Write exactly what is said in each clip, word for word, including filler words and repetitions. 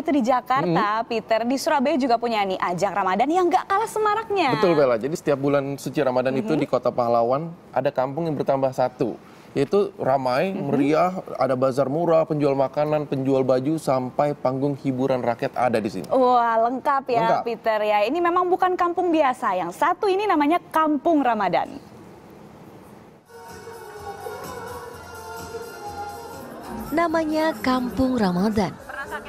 itu di Jakarta, mm-hmm. Peter, di Surabaya juga punya nih ajang Ramadan yang gak kalah semaraknya. Betul, Bella. Jadi setiap bulan suci Ramadan mm-hmm. itu di Kota Pahlawan ada kampung yang bertambah satu. Yaitu ramai, mm-hmm. meriah, ada bazar murah, penjual makanan, penjual baju, sampai panggung hiburan rakyat ada di sini. Wah, lengkap ya lengkap. Peter ya. Ini memang bukan kampung biasa. Yang satu ini namanya Kampung Ramadan. Namanya Kampung Ramadan.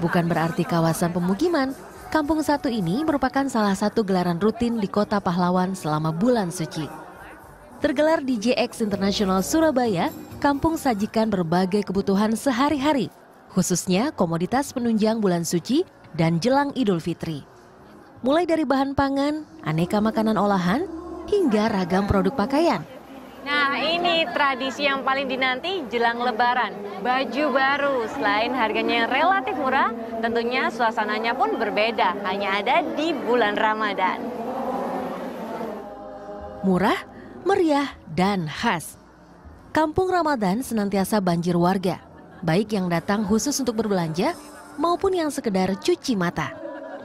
Bukan berarti kawasan pemukiman, kampung satu ini merupakan salah satu gelaran rutin di Kota Pahlawan selama bulan suci. Tergelar di J X International Surabaya, kampung sajikan berbagai kebutuhan sehari-hari, khususnya komoditas penunjang bulan suci dan jelang Idul Fitri. Mulai dari bahan pangan, aneka makanan olahan, hingga ragam produk pakaian. Nah, ini tradisi yang paling dinanti jelang Lebaran. Baju baru, selain harganya yang relatif murah, tentunya suasananya pun berbeda, hanya ada di bulan Ramadan. Murah, meriah, dan khas. Kampung Ramadan senantiasa banjir warga, baik yang datang khusus untuk berbelanja maupun yang sekedar cuci mata.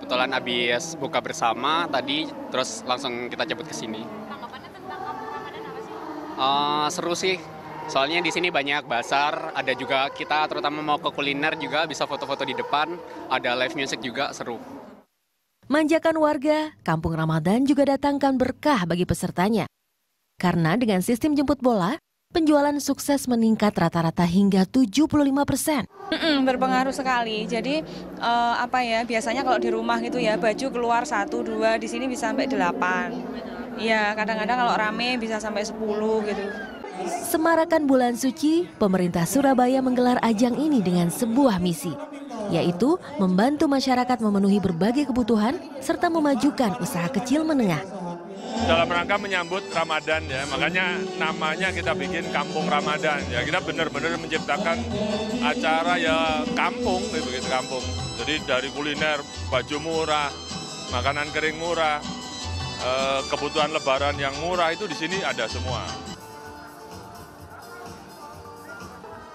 Kebetulan habis buka bersama tadi, terus langsung kita jemput ke sini. Uh, seru sih, soalnya di sini banyak bazar, ada juga kita terutama mau ke kuliner juga bisa foto-foto di depan, ada live music juga, seru. Manjakan warga, Kampung Ramadan juga datangkan berkah bagi pesertanya. Karena dengan sistem jemput bola, penjualan sukses meningkat rata-rata hingga tujuh puluh lima persen. Mm-mm, berpengaruh sekali, jadi uh, apa ya, biasanya kalau di rumah gitu ya, baju keluar satu, dua, di sini bisa sampai delapan. Ya, kadang-kadang kalau rame bisa sampai sepuluh gitu. Semarakan bulan suci, pemerintah Surabaya menggelar ajang ini dengan sebuah misi, yaitu membantu masyarakat memenuhi berbagai kebutuhan serta memajukan usaha kecil menengah. Dalam rangka menyambut Ramadan ya, makanya namanya kita bikin Kampung Ramadan. Ya, kita benar-benar menciptakan acara ya kampung, gitu, gitu kampung. Jadi dari kuliner, baju murah, makanan kering murah, kebutuhan lebaran yang murah itu di sini ada semua.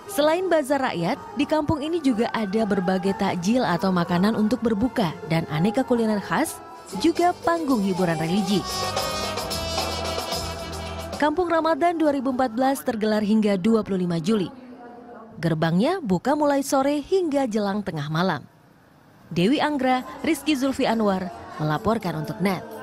Selain bazar rakyat, di kampung ini juga ada berbagai takjil atau makanan untuk berbuka dan aneka kuliner khas, juga panggung hiburan religi. Kampung Ramadan dua ribu empat belas tergelar hingga dua puluh lima Juli. Gerbangnya buka mulai sore hingga jelang tengah malam. Dewi Anggra, Rizky Zulfi Anwar melaporkan untuk Net.